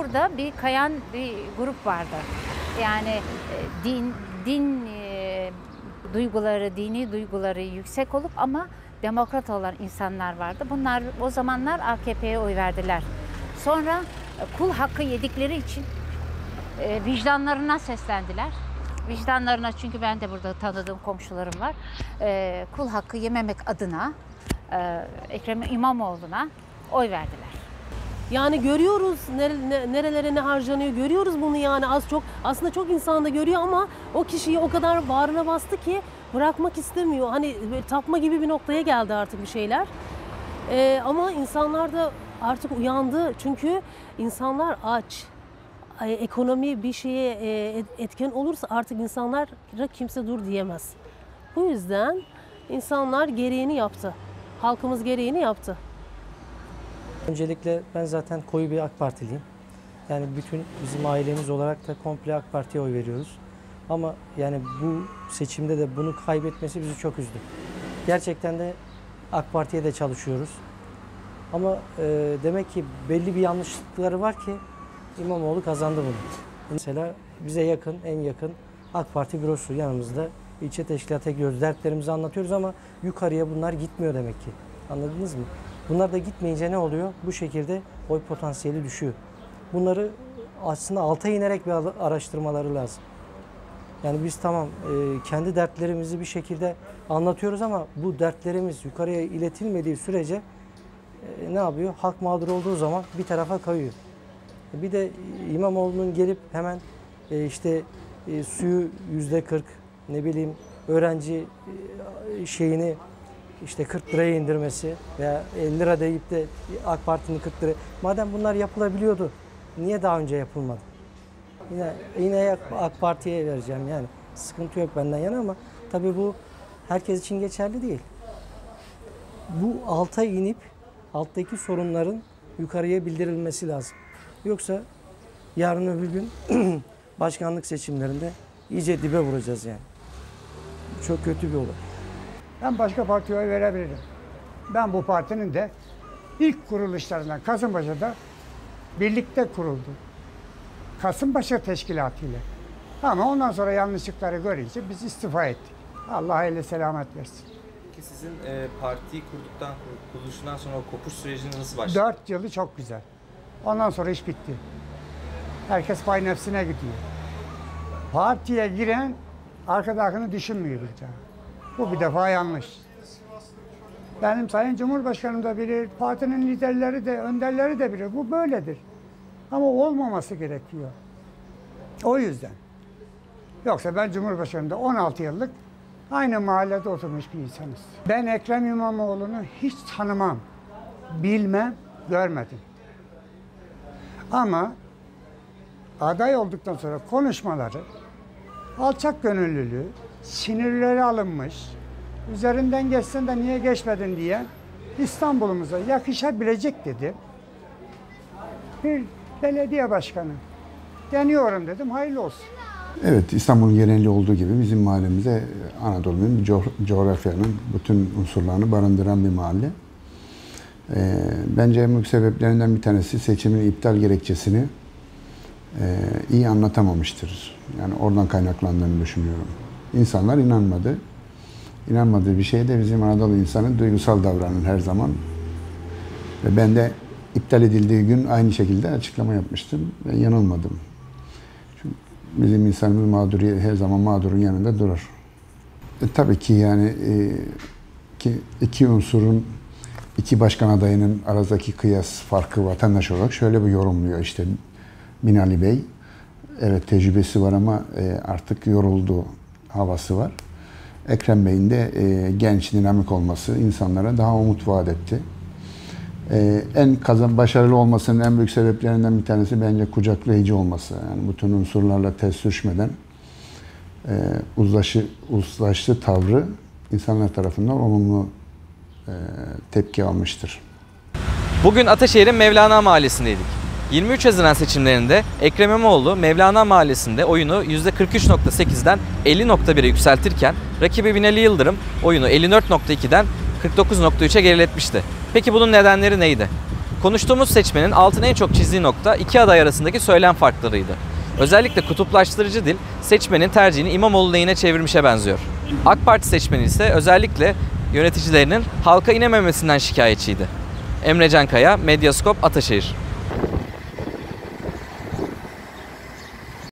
orada bir kayan bir grup vardı. Yani duyguları, dini duyguları yüksek olup ama demokrat olan insanlar vardı. Bunlar o zamanlar AKP'ye oy verdiler. Sonra kul hakkı yedikleri için vicdanlarına seslendiler. Vicdanlarına, çünkü ben de burada tanıdığım komşularım var. Kul hakkı yememek adına Ekrem İmamoğlu'na oy verdiler. Yani görüyoruz nerelere ne harcanıyor, görüyoruz bunu yani az çok. Aslında çok insan da görüyor ama o kişiyi o kadar bağrına bastı ki bırakmak istemiyor. Hani tapma gibi bir noktaya geldi artık bir şeyler. Ama insanlar da artık uyandı, çünkü insanlar aç. Ekonomi bir şeye etken olursa artık insanlara kimse dur diyemez. Bu yüzden insanlar gereğini yaptı. Halkımız gereğini yaptı. Öncelikle ben zaten koyu bir AK Partiliyim. Yani bütün bizim ailemiz olarak da komple AK Parti'ye oy veriyoruz. Ama yani bu seçimde de bunu kaybetmesi bizi çok üzdü. Gerçekten de AK Parti'ye de çalışıyoruz. Ama demek ki belli bir yanlışlıkları var ki İmamoğlu kazandı bunu. Mesela bize yakın, en yakın AK Parti bürosu yanımızda. İlçe teşkilata gidiyoruz, dertlerimizi anlatıyoruz ama yukarıya bunlar gitmiyor demek ki. Anladınız mı? Bunlar da gitmeyince ne oluyor? Bu şekilde oy potansiyeli düşüyor. Bunları aslında alta inerek bir araştırmaları lazım. Yani biz tamam kendi dertlerimizi bir şekilde anlatıyoruz ama bu dertlerimiz yukarıya iletilmediği sürece ne yapıyor? Halk mağdur olduğu zaman bir tarafa kayıyor. Bir de İmamoğlu'nun gelip hemen işte suyu %40, ne bileyim öğrenci şeyini işte 40 liraya indirmesi veya 50 lira deyip de AK Parti'nin 40 lira. Madem bunlar yapılabiliyordu, niye daha önce yapılmadı? Yine AK Parti'ye vereceğim yani. Sıkıntı yok benden yana ama tabii bu herkes için geçerli değil. Bu alta inip alttaki sorunların yukarıya bildirilmesi lazım. Yoksa yarın öbür gün başkanlık seçimlerinde iyice dibe vuracağız yani. Çok kötü bir olay. Ben başka partiye oy verebilirim. Ben bu partinin de ilk kuruluşlarından Kasımbaşı'da birlikte kuruldu. Kasımbaşı teşkilatıyla. Ama ondan sonra yanlışlıkları görünce biz istifa ettik. Allah ile selamet versin. Peki sizin partiyi kuruluşundan sonra o kopuş süreciniz nasıl başladı? 4 yılı çok güzel. Ondan sonra iş bitti. Herkes pay nefsine gidiyor. Partiye giren arkadakını düşünmüyor bir daha. Bu bir defa yanlış. Benim Sayın Cumhurbaşkanım da bilir, partinin liderleri de, önderleri de bilir. Bu böyledir. Ama olmaması gerekiyor. O yüzden. Yoksa ben Cumhurbaşkanım'da 16 yıllık aynı mahallede oturmuş bir insanız. Ben Ekrem İmamoğlu'nu hiç tanımam, bilmem, görmedim. Ama aday olduktan sonra konuşmaları, alçak gönüllülüğü, sinirleri alınmış, üzerinden geçsen de niye geçmedin diye İstanbul'umuza yakışabilecek dedi. Bir belediye başkanı, deniyorum dedim, hayırlı olsun. Evet, İstanbul'un geneli olduğu gibi bizim mahallemize Anadolu'nun, coğrafyanın bütün unsurlarını barındıran bir mahalle. Bence en büyük sebeplerinden bir tanesi seçimin iptal gerekçesini iyi anlatamamıştır. Yani oradan kaynaklandığını düşünüyorum. İnsanlar inanmadı. İnanmadığı bir şey de bizim Anadolu insanı duygusal davranır her zaman. Ve ben de iptal edildiği gün aynı şekilde açıklama yapmıştım ve yanılmadım. Çünkü bizim insanımız mağduriyet, her zaman mağdurun yanında durur. Tabii ki yani iki unsurun, iki başkan adayının arasındaki kıyas farkı vatandaş olarak şöyle bir yorumluyor işte Binali Bey. Evet, tecrübesi var ama artık yoruldu havası var. Ekrem Bey'in de genç, dinamik olması insanlara daha umut vaat etti. Başarılı olmasının en büyük sebeplerinden bir tanesi bence kucaklayıcı olması. Yani bütün unsurlarla ters düşmeden uzlaştı tavrı insanlar tarafından olumlu tepki almıştır. Bugün Ataşehir'in Mevlana Mahallesi'ndeydik. 23 Haziran seçimlerinde Ekrem İmamoğlu Mevlana Mahallesi'nde oyunu %43.8'den 50.1'e yükseltirken rakibi Binali Yıldırım oyunu 54.2'den 49.3'e geriletmişti. Peki bunun nedenleri neydi? Konuştuğumuz seçmenin altını en çok çizdiği nokta iki aday arasındaki söylem farklarıydı. Özellikle kutuplaştırıcı dil seçmenin tercihini İmamoğlu lehine çevirmişe benziyor. AK Parti seçmeni ise özellikle yöneticilerinin halka inememesinden şikayetçiydi. Emre Can Kaya, Medyaskop, Ataşehir.